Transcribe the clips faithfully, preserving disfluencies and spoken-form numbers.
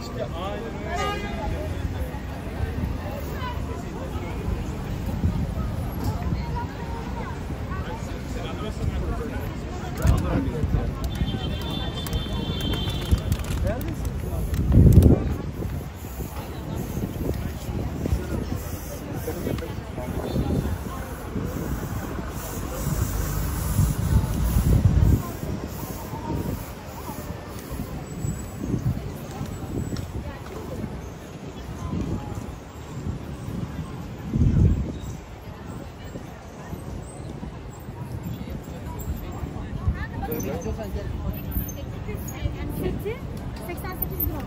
İşte aynı. Kötü seksen sekiz gram.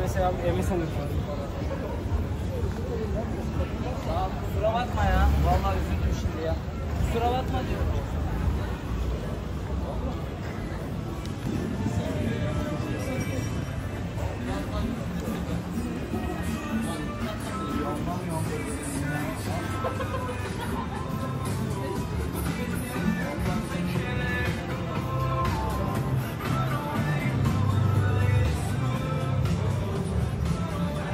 Mesela emesin. Tamam, kusura bakma ya. Vallahi üzüldüm şimdi ya. Kusura bakma diyorum. Altyazı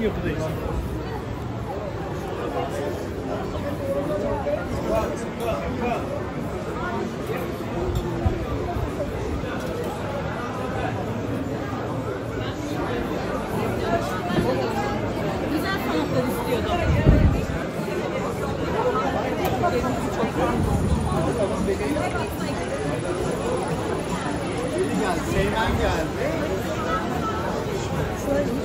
aynı yapıdayız. Güzel sanatlar istiyordu. Geldi, Seymen geldi. Thank you.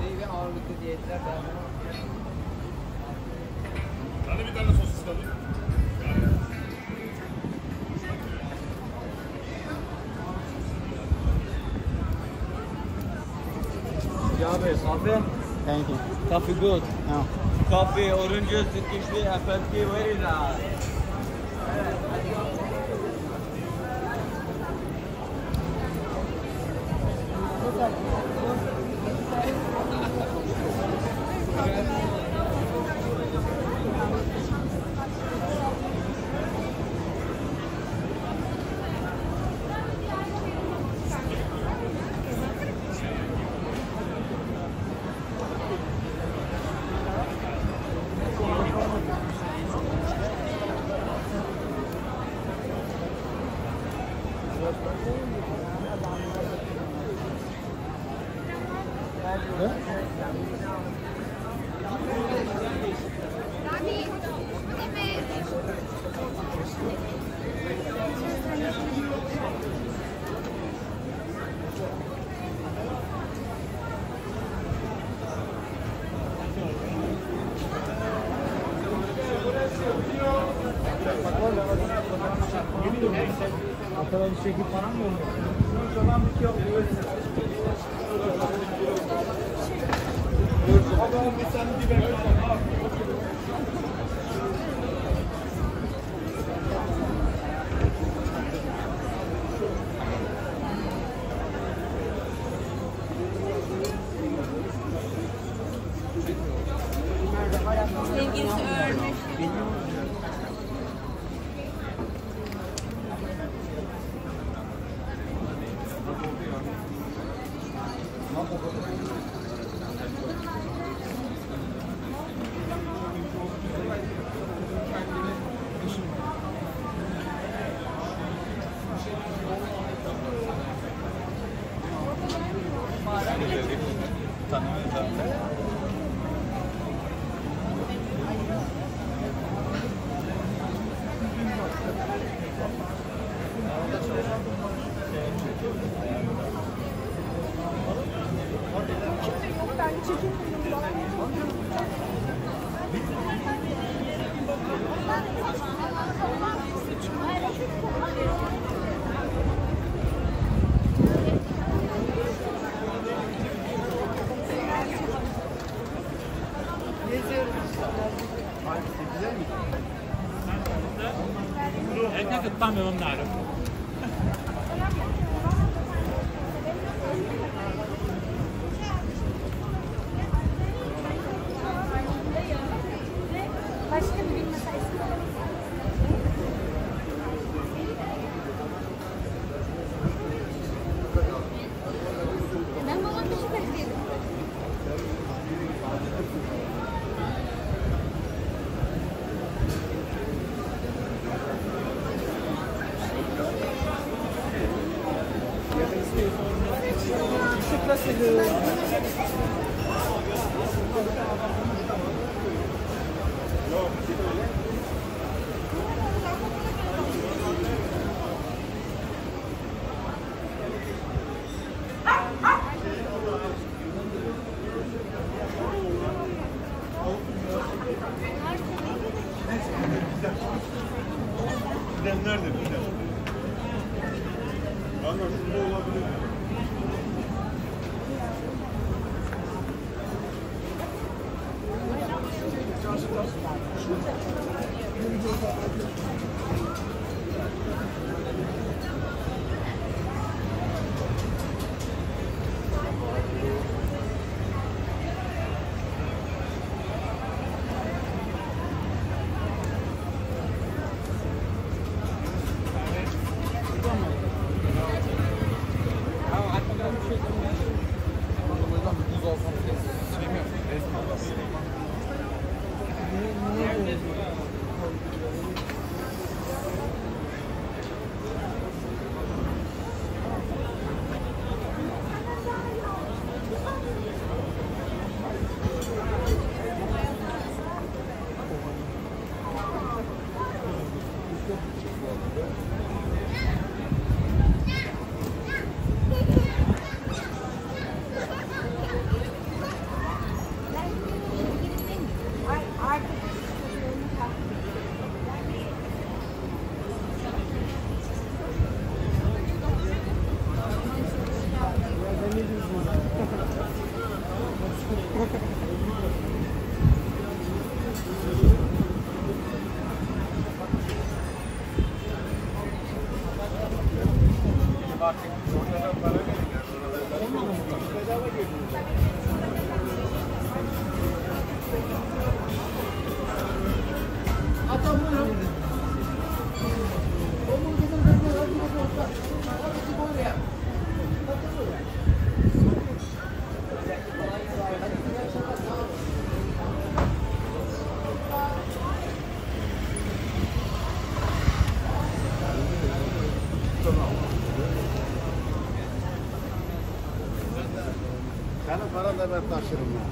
Meyve ağırlıklı diyetler davranıyor. Hadi bir tane sos istedim. Yeah, babe. Coffee? Thank you. Coffee good. No. Coffee, oranges, kişli, apple tea, very nice. Çekip falan mı olur? Sevgilisi ölmüş. What did you Tam yolum da ayrım. Ben taşırım ya.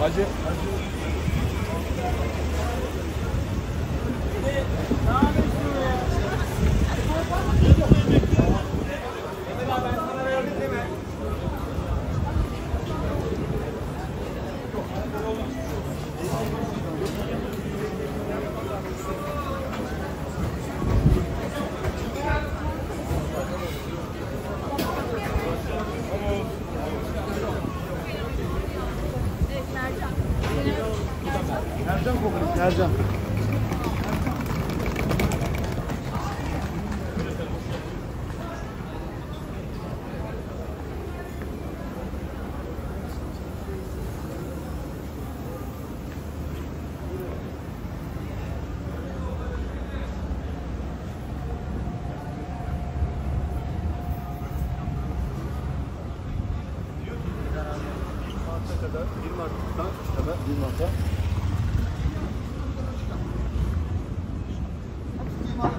Abi Acı. Acı. Ercan. Kadar yirmi Mart'tan kadar yirmi Mart'ta What?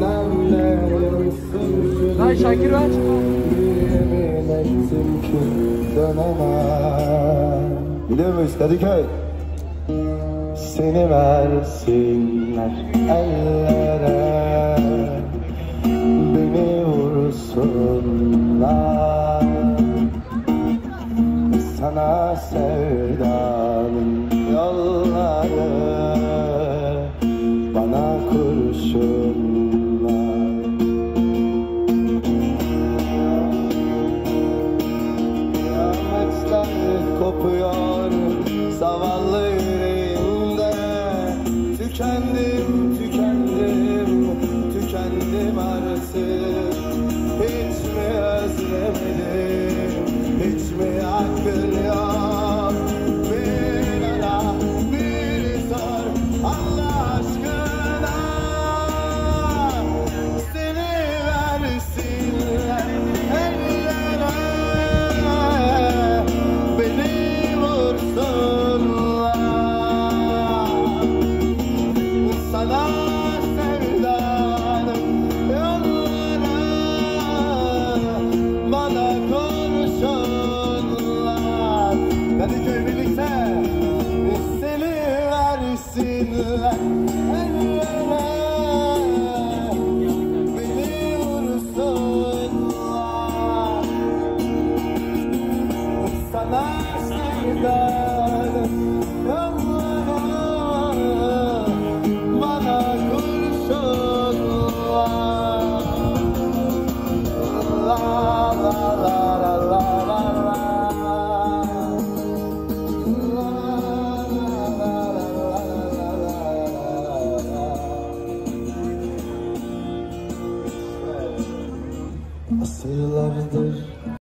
Lan Şakir aç. Gidelim mi Kadıköy? Seni versinler ellere, beni vursunlar. Sana sevdanın yolları, bana kurşunlar. Kıyametler kopuyor zavallı yüreğimde. Tükendim, tükendim, tükendim artık. Hiç mi özlemedim, hiç mi hakkın yok? Bir ara, bir sor Allah aşkına. Seni versinler ellere, beni vursunlar. Sana asırlardır